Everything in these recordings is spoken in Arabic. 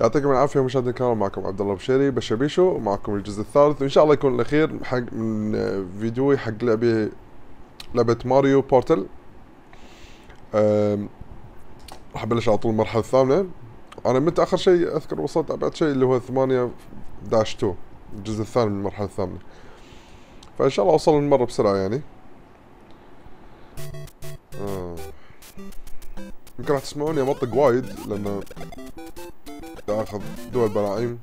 يعطيكم العافيه مشاهدينا الكرام، معكم عبد الله بشيري بشبيشو، معكم الجزء الثالث وان شاء الله يكون الاخير حق من فيديوي حق لعبه ماريو بورتل. راح ابلش على طول المرحله الثامنه. انا متى اخر شيء اذكر وصلت ابعد شيء اللي هو 8-2 الجزء الثاني من المرحله الثامنه، فان شاء الله اوصل المره بسرعه يعني. يمكن راح تسمعوني انطق وايد لانه اخذ دول براعيم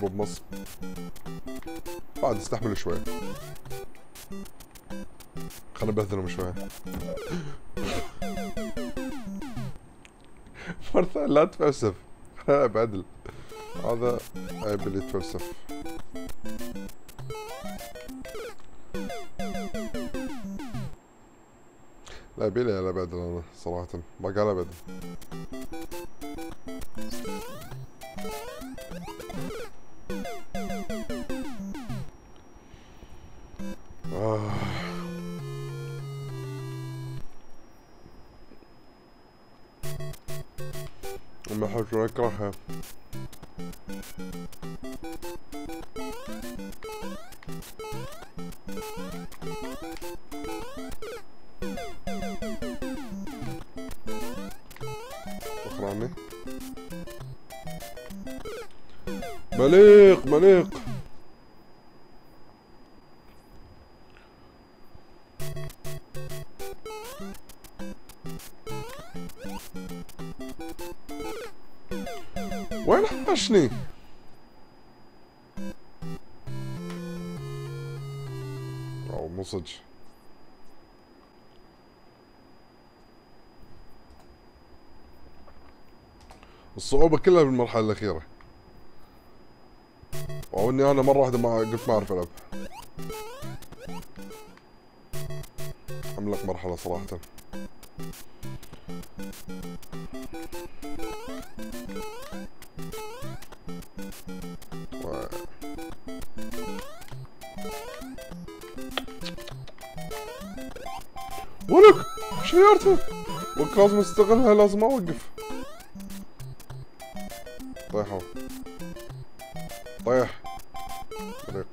بوب مصر، بعد استحمل شوي، خلنا نبهذلهم شوي. مرة لا تفلسف، خلنا بعدل، هذا عيب اللي يتفلسف. لا بيلي على بعدل، انا صراحة ما قال ابد. ما احب اكرهها. اخراني مليق مليق. وين حشني؟ او مو صدق. الصعوبة كلها بالمرحلة الأخيرة. او اني انا مرة واحدة ما قلت ما اعرف العب. عملك مرحلة صراحة. ولك شيرته لازم استغلها، لازم اوقف. طيحوا طيح طريق.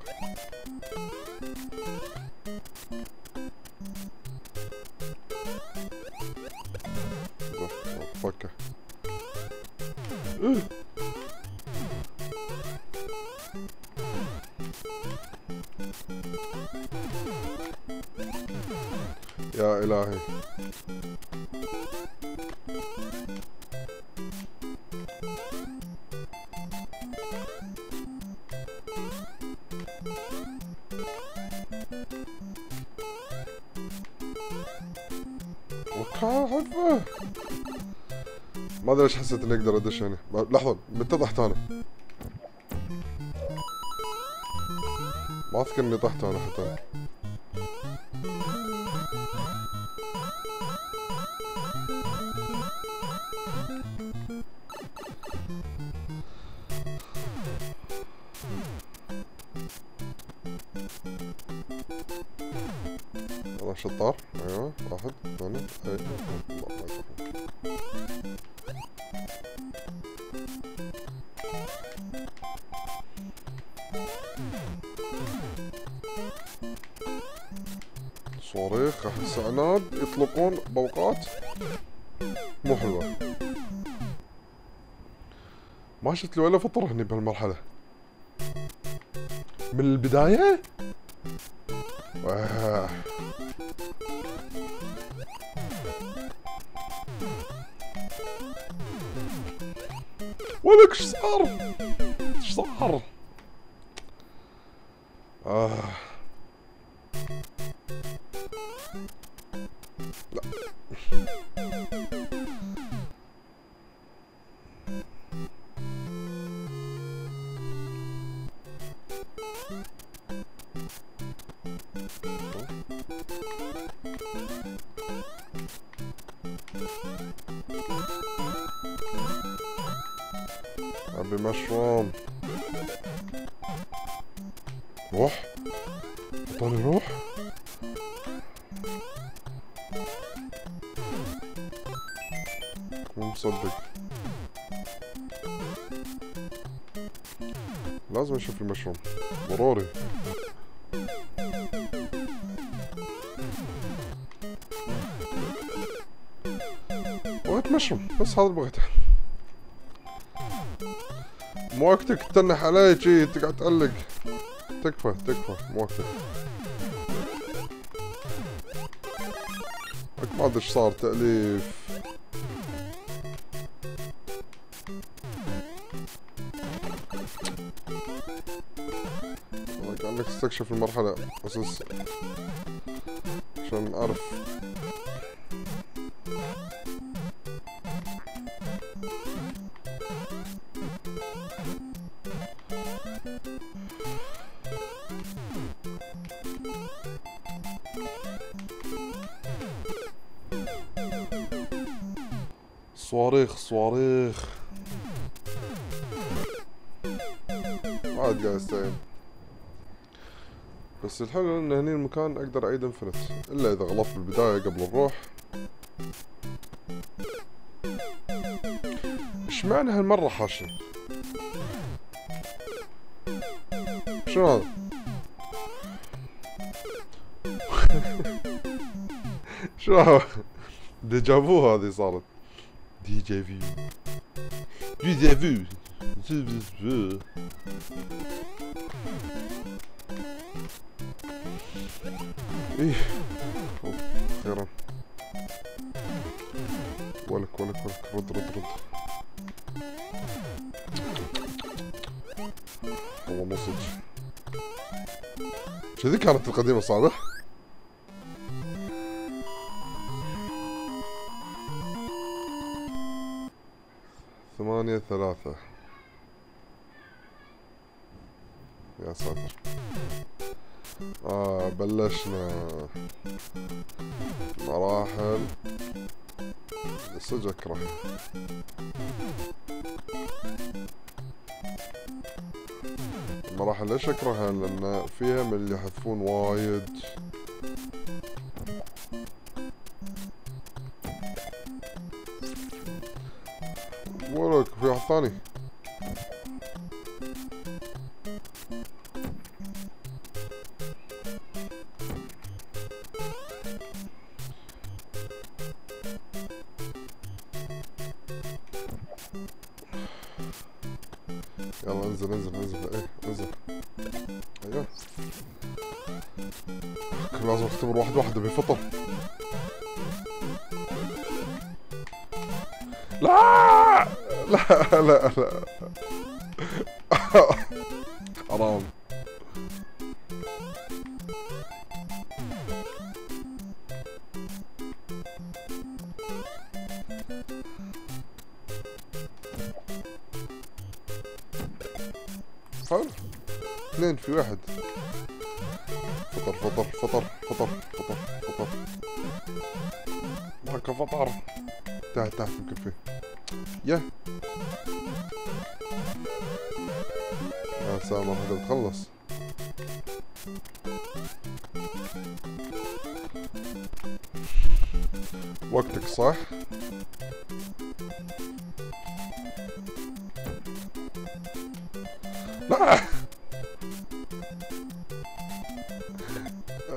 فكه يا إلهي. وكافة ما ادري ليش حسيت اني اقدر ادش هنا. لحظة متى طحت انا؟ ما اذكر اني طحت انا حتى. شطار. ايوه واحد ثاني. ايوه الله ما يصحون. صواريخ احس عناد يطلقون بوقات مو حلوه. ما شفت لي ولا فطر هني بهالمرحله من البدايه. واه ولك ايش صار؟ لا ابي مشروم. روح اعطاني روح. مو مصدق. لازم نشوف المشروم ضروري. بغيت مشروم بس، هذا بغيته. مو وقتك تتنح علي شي تقعد تعلق. تكفى تكفى مو وقتك. ما ادري ايش صار تأليف. والله كان لك استكشف المرحلة اساس عشان اعرف. صواريخ صواريخ عاد قاعد استعين. بس الحلو ان هني المكان اقدر اعيد انفلت الا اذا غلطت بالبداية قبل الروح. ايش معنى هالمرة حاشني؟ شنو هذا؟ شنو هذا؟ ديجافو هذه صارت ديجا فيو ديجا فيو ديجا فيو. ايه خيرا. ولك ولك ولك رد رد رد. والله مو صدق كذي كانت القديمة صعبة. ثمانية ثلاثة يا ساتر. بلشنا مراحل صدق اكره. المراحل ليش اكرهها؟ لان فيها من اللي يحذفون وايد. وراك في واحد ثاني. يلا انزل انزل انزل. ايه انزل. ايوه لازم اختبر واحد واحد بالفطر. لا لا لا لا حرام. حلو اثنين في واحد. فطر فطر فطر فطر فطر فطر. ضحكة فطر تحت تحت يمكن فيه. يا سلام واحدة بتخلص. وقتك صح. لا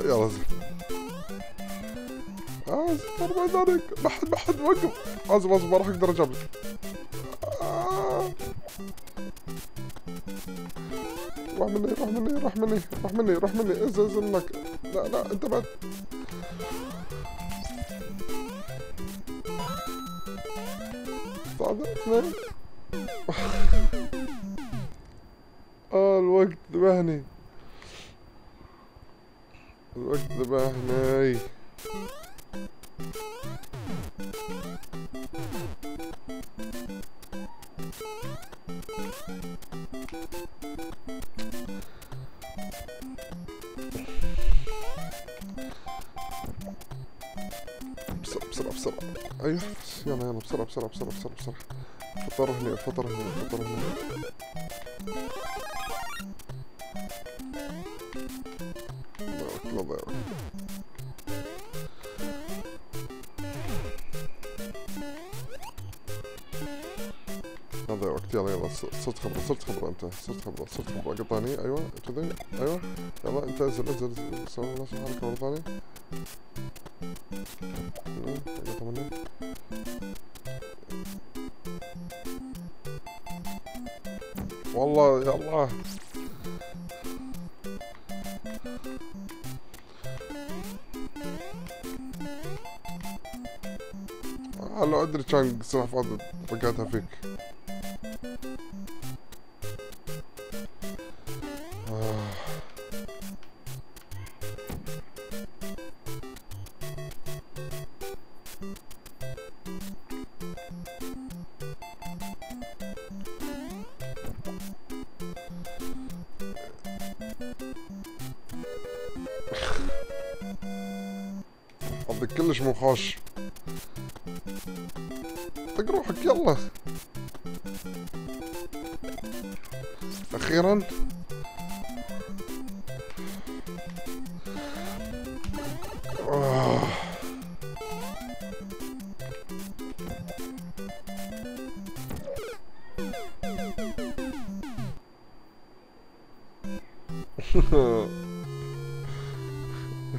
يلا زين. اصبر ميدانك. ما حد وقف. اصبر ما راح اقدر اجابلك. روح مني روح مني روح مني روح مني روح مني. انزل منك. لا لا انت بعد. صعبة اثنين. الوقت ذبحني. الوقت ذبحني. بسرعة بسرعة بسرعة. أيوه يلا يلا بسرعة بسرعة بسرعة بسرعة بسرعة. فطر هنا فطر هنا فطر هنا. لا ضيع وقت. لا ضيع وقت. يلا يلا صرت خبرة صرت خبرة أنت صرت خبرة صرت خبرة قطاني. أيوه كذا أيوه يلا أنت انزل انزل سوي نفس الحركة مرة ثانية. طمنا والله يا الله. لو ادري كان سلاح فاضي طقتها فيك. هذا كلش مو خوش. طق روحك يلا. اخيرا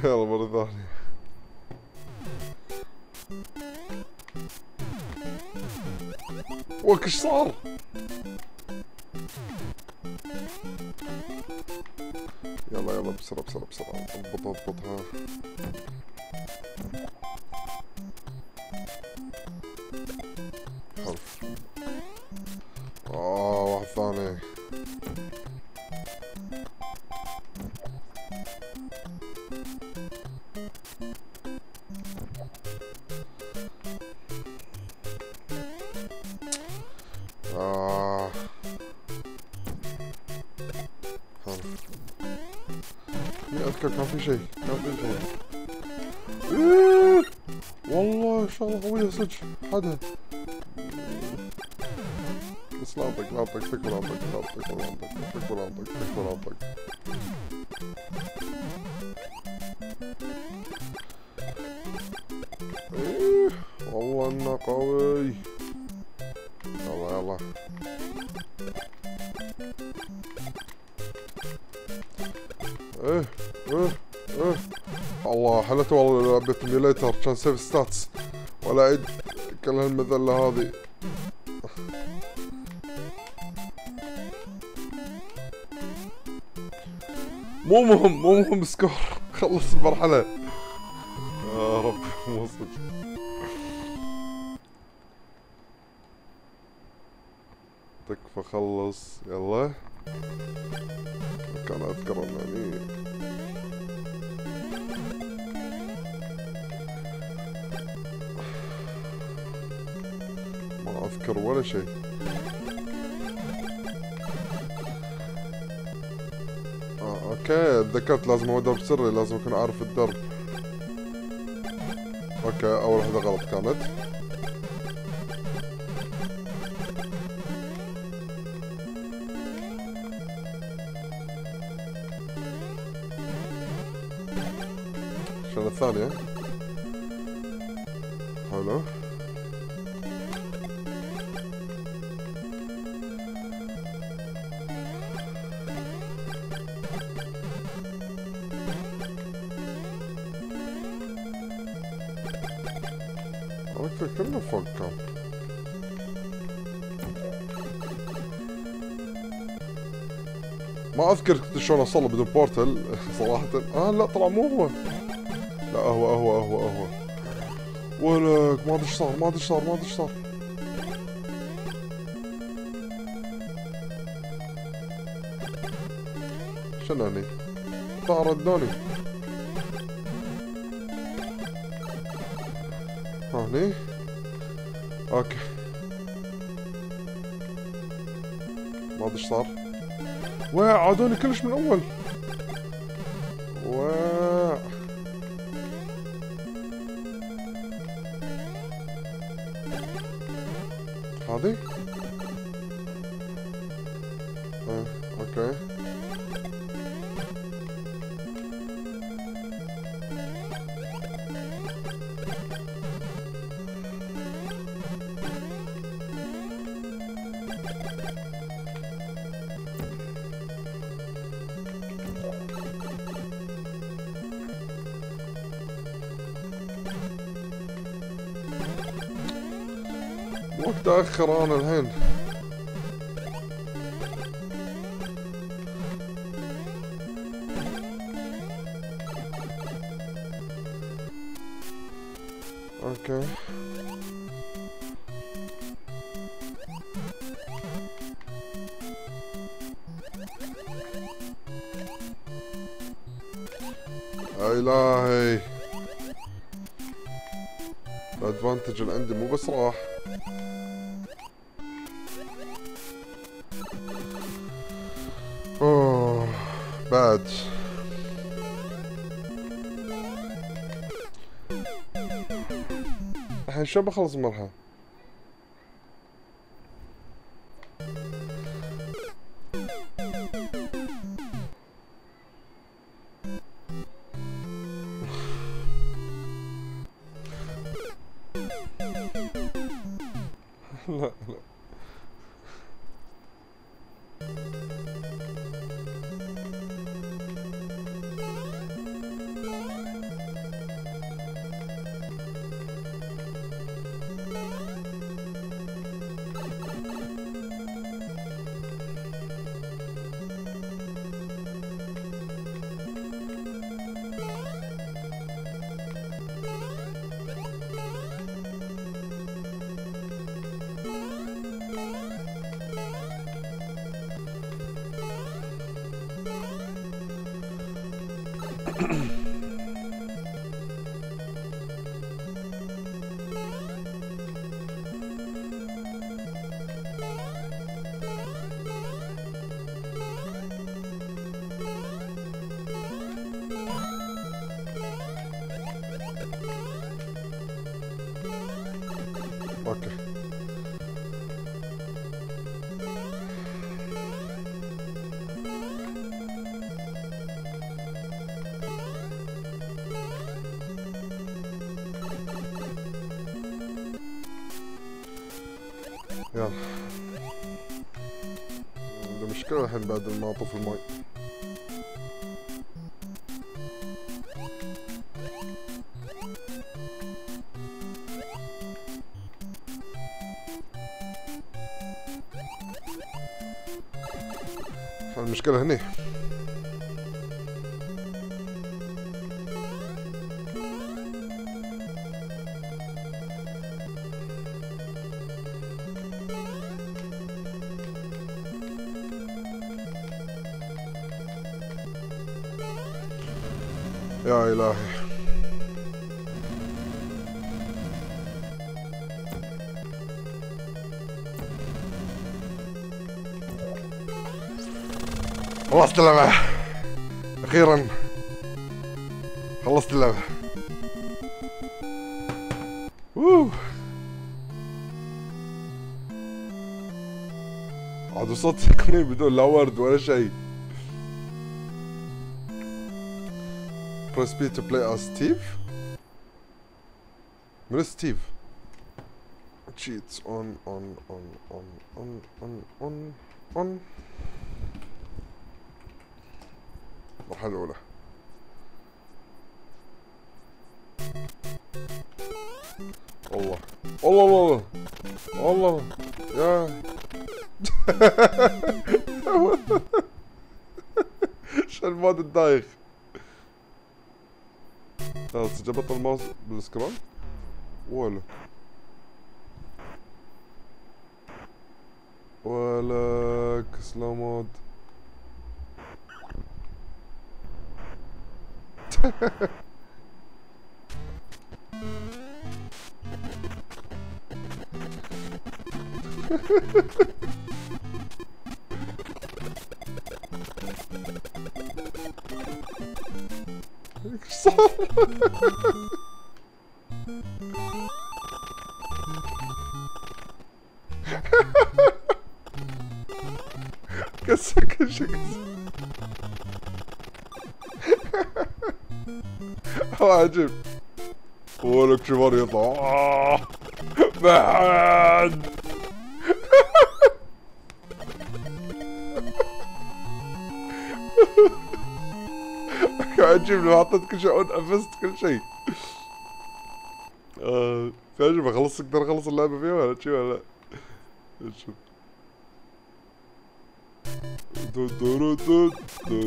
يلا مرة ثانية. وك ايش صار؟ يلا يلا بسرعة بسرعة بسرعة اضبطها اضبطها. حرف واحد ثاني. اذكر كان في شيء كان في شيء. والله شغله قوية صدق حدها. بس لا انطق لا انطق تكفى لا انطق لا انطق لا انطق تكفى لا انطق تكفى لا انطق. والله انه قوي. يلا يلا ايه ايه ايه. الله حلت والله لعبة ميليتر كان سيف ستاتس ولا عيد كل هالمذلة هذي. مو مهم مو مهم سكور. خلص المرحلة يا رب مو صدق. تكفى خلص يلا. كان اذكر انني ما اذكر ولا شيء. اوكي تذكرت لازم اودر سري لازم اكون عارف الدرب. اوكي اول واحدة غلط كانت. الثانية حلو. اوكي كله فوق كان. ما اذكر شلون اصله بدون بورتل صراحة. لا طلع مو هو. لا اهو اهو اهو اهو. ولك ما ادري ايش صار ما ادري ايش صار ما ادري ايش صار. شنو هني؟ طار ردوني. هني؟ اوكي. ما ادري ايش صار. واه عادوني كلش من اول. هذي؟ اوكي. متأخر أنا الحين. اوكي إلهي الادفانتج اللي عندي مو بس راح. اوه بعد الحين شو بخلص المرحلة؟ لا لا اوكي يلا عندي مشكلة الحين بعد ما اطفي الماي. المشكلة هني يا إلهي. خلصت اللعبة أخيرا، خلصت اللعبة. عاد وصلت سكني بدون لا ورد ولا شيء. بريس بي تو بلاي أز ستيف. من ستيف؟ تشيتس أون أون أون أون أون أون أون أون. المرحلة الأولى الله الله الله الله يا شو المود الدايخ. خلاص جبت الماوس بالسكرول ولا كسلا مود. ايش صار؟ كسر كل شيء كسر. عجيب ولك شو ماري يطلع بعد. عجيب لو حطيت كل شيء ونفست كل شيء. عجيب اخلص اقدر اخلص اللعبة فيها ولا شي ولا لا؟ شوف دو دو دو دو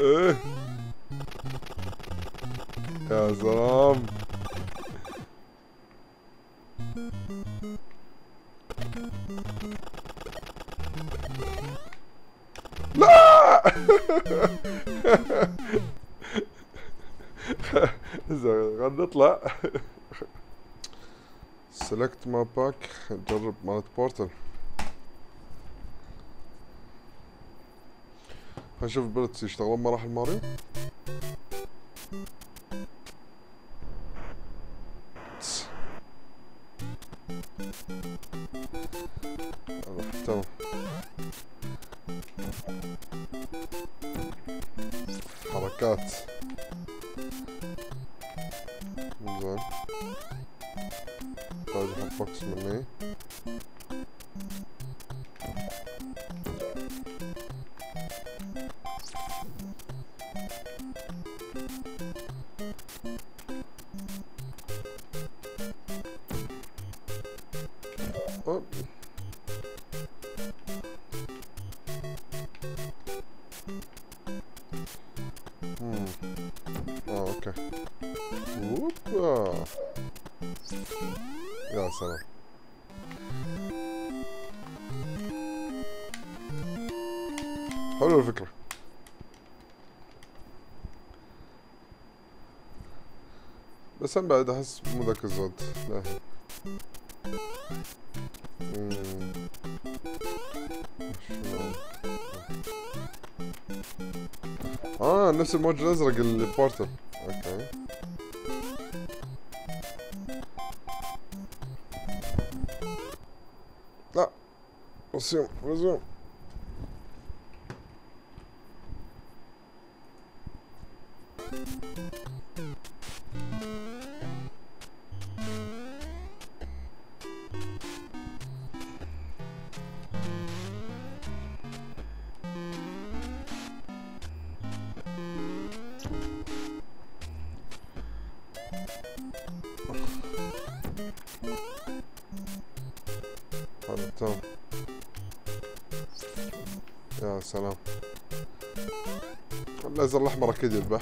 ايه يا سلام. لا اذا نطلع سلكت ما باك جرب مالت بورتل. هنشوف البلتس يشتغلون مراحل ماريو. تمام حركات زين. محتاج احط بوكس مني. اوكي. اوبا يا سلام. حلوة الفكرة. بس انا بعد احس مو ذاك الزود. لا نفس الموج الازرق البورتل. اوكي لا رسوم رسوم. تمام يا سلام. الليزر الاحمر اكيد يذبح.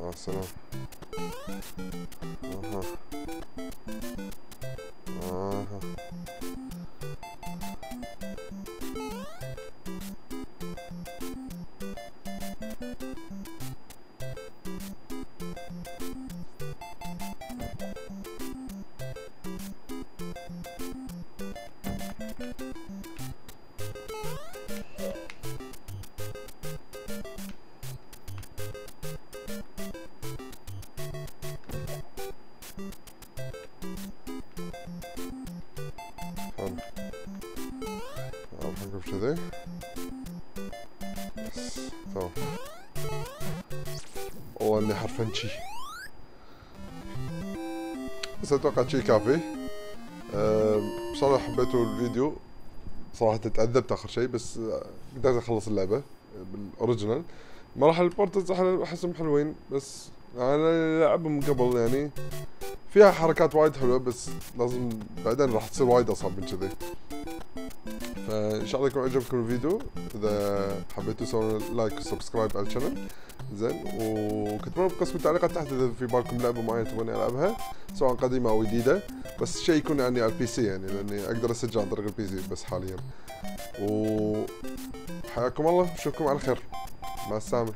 يا سلام. اها اها كذا تمام. والله اني حرفيا شي بس اتوقع شي كافي. بصراحة حبيتوا الفيديو صراحة. تعذبت اخر شي بس قدرت اخلص اللعبة بالاوريجنال. مراحل البورتز احسهم حلوين بس انا لعبهم قبل يعني فيها حركات وايد حلوة بس لازم بعدين راح تصير وايد اصعب من كذي. فان شاء الله يكون عجبكم الفيديو. اذا حبيتوا سووا لايك وسبسكرايب على القناة زين. وكتبوا بقسم التعليقات تحت اذا في بالكم لعبه معينه تبوني العبها سواء قديمه او جديده. بس شيء يكون يعني على البي سي يعني لاني اقدر اسجل عن طريق البي سي بس حاليا. وحياكم الله. نشوفكم على خير. مع السلامه.